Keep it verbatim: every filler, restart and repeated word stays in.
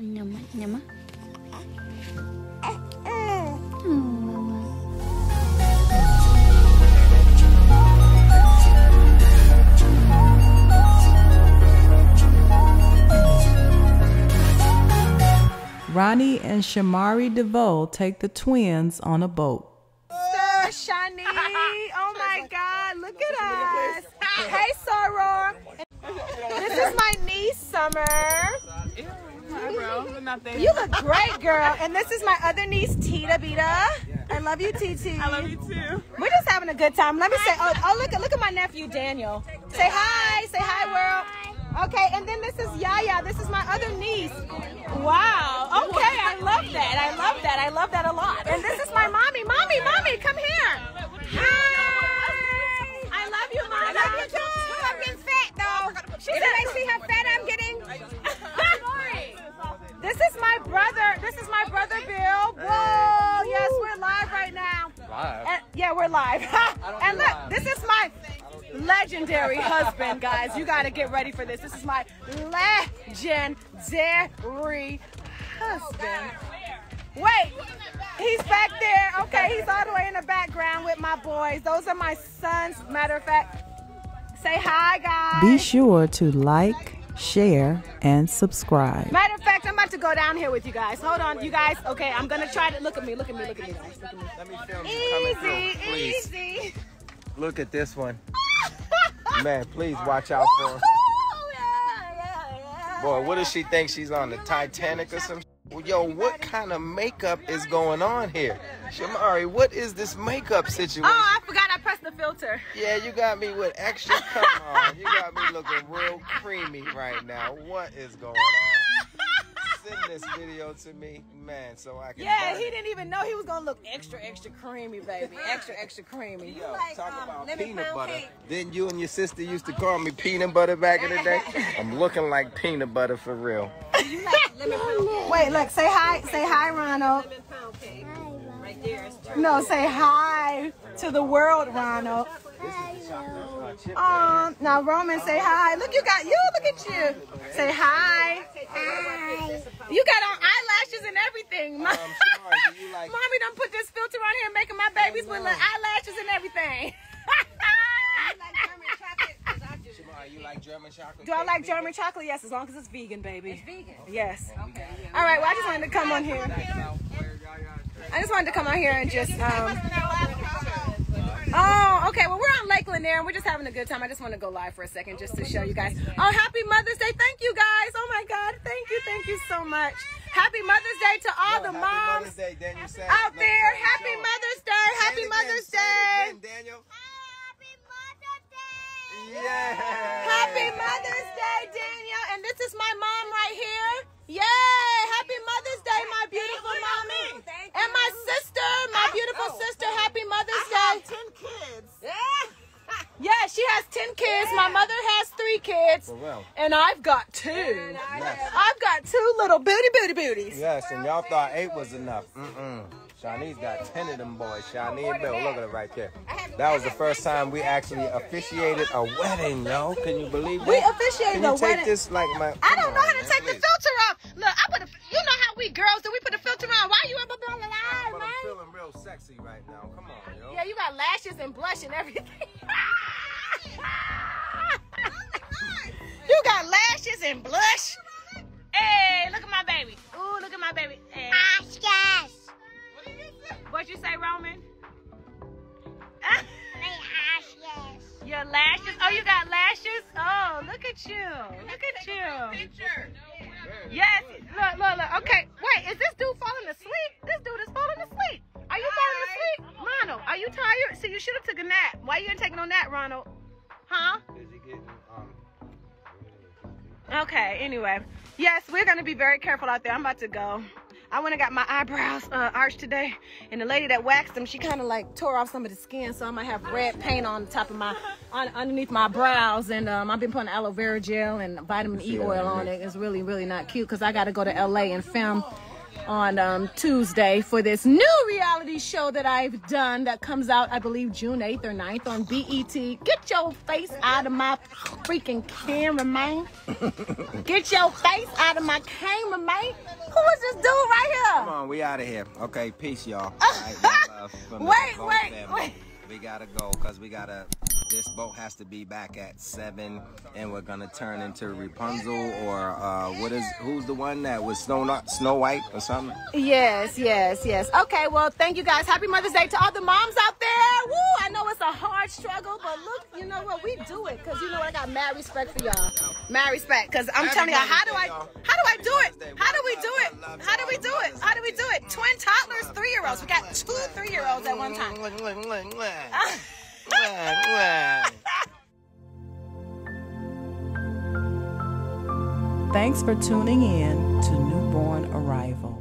Nyama, nyama. Ronnie and Shamari DeVoe take the twins on a boat. Sir Shawnee, oh my God, look at us. Hey, Soror. This is my niece, Summer. You look great, girl. And this is my other niece, Tita Bita. I love you, T T. I love you, too. We're just having a good time. Let me say, oh, oh look, look at my nephew, Daniel. Say hi. Say hi, world. Okay, and then this is Yaya. This is my other niece. Wow. Okay, I love that. I love that. I love that a lot. And this is my mommy. Mommy, mommy, come here. Hi. I love you, Mama. I love you too. I'm getting fat, though. She said I see how fat I'm getting. This is my brother. This is my brother, Bill. Whoa. Yes, we're live right now. Live? Yeah, we're live. And look, this is my legendary husband, guys. You gotta get ready for this. This is my legendary husband. Wait, he's back there. Okay, he's all the way in the background with my boys. Those are my sons. Matter of fact, say hi, guys. Be sure to like, share, and subscribe. Matter of fact, I'm about to go down here with you guys. Hold on, you guys. Okay, I'm gonna try to look at me. Look at me. Look at me, guys. Look at me. Easy, easy. Look at this one. Man, please watch out for her. Yeah, yeah, yeah. Boy, what does she think? She's on the Titanic or some shit? Yo, what kind of makeup is going on here? Shamari, what is this makeup situation? Oh, I forgot I pressed the filter. Yeah, you got me with extra. Come on. You got me looking real creamy right now. What is going on? Send this video to me, man, so I can. Yeah, he it. didn't even know he was gonna look extra, extra creamy, baby. Extra, extra creamy. You Yo, like, talk um, about peanut butter. Cake. Then you and your sister used to call me peanut butter back in the day. I'm looking like peanut butter for real. You like lemon pound cake? Wait, look, say hi, say hi, Ronald. Lemon pound cake. Right there. No, say hi to the world, Ronald. Um, now Roman, say hi. Look, you got you. Look at you. Say hi. Hi. You got on eyelashes and everything. Um, Shamari, do you like Mommy done put this filter on here, making my babies with little eyelashes and everything. You like German chocolate? Do I like German chocolate? Yes, as long as it's vegan, baby. It's vegan. Yes. Okay. All right. Well, I just wanted to come on here. I just wanted to come on here and just um. Oh, okay. Well, we're on Lake Lanier and we're just having a good time. I just want to go live for a second just to show you guys. Oh, happy Mother's Day. Thank you guys. Oh my God. Thank you. Thank you so much. Happy Mother's Day to all the moms out there. Happy Mother's Day. Happy Mother's Day. Daniel. Happy Mother's Day. Yeah. Happy Mother's Day, Daniel. And this is my mom right here. Yay. Happy Mother's Day, my beautiful mommy. And my sister, my beautiful sister. Happy Mother's Day. Yeah, she has ten kids. Yeah. My mother has three kids, well, well. and I've got two. Yeah, I yes. I've got two little booty booty booties. Yes, and y'all thought eight was enough. Mm-mm. Shawnee's got ten of them boys. Shawnee and Bill, look at it right there. That was the first time we actually officiated a wedding, yo. Can you believe that? We officiated a wedding. Can you take this like my? I don't know how to take the filter off. Look, I put a. You know how we girls do? We put a filter on. Why you up up on the line, man? I'm feeling real sexy right now. Come on, yo. Yeah, you got lashes and blush and everything. You got lashes and blush. Hey, look at my baby. Ooh, look at my baby. Hey. Oscars. What you say, Roman? My lashes. Your lashes. Oh, you got lashes. Oh, look at you. Look at you. Yes. Look, look, look. Okay. Wait. Is this dude falling asleep? This dude is falling asleep. Are you falling asleep, Ronald? Are you tired? So you should have took a nap. Why you ain't taking no nap, Ronald? Huh? Okay, anyway. Yes, we're going to be very careful out there. I'm about to go. I went and got my eyebrows uh, arched today, and the lady that waxed them, she kind of like tore off some of the skin, so I might have red paint on the top of my, on, underneath my brows, and um, I've been putting aloe vera gel and vitamin E oil on it. It's really, really not cute, because I got to go to L A and film on um, Tuesday for this new reality show that I've done that comes out, I believe, June eighth or ninth on B E T. Get your face out of my freaking camera, man. Get your face out of my camera, man. Who is this dude right here? Come on, we out of here. Okay, peace, y'all. Right, wait, wait, family. wait. We gotta go, because we gotta... This boat has to be back at seven, and we're gonna turn into Rapunzel or uh, what is? Who's the one that was Snow not Snow White or something? Yes, yes, yes. Okay, well, thank you guys. Happy Mother's Day to all the moms out there. Woo! I know it's a hard struggle, but look, you know what? We do it, cause you know what? I got mad respect for y'all. Mad respect, cause I'm telling y'all, how do I, how do I do it? How do we do it? How do we do it? How do we do it? Twin toddlers, three-year-olds. We got two three-year-olds at one time. Thanks for tuning in to Newborn Arrival.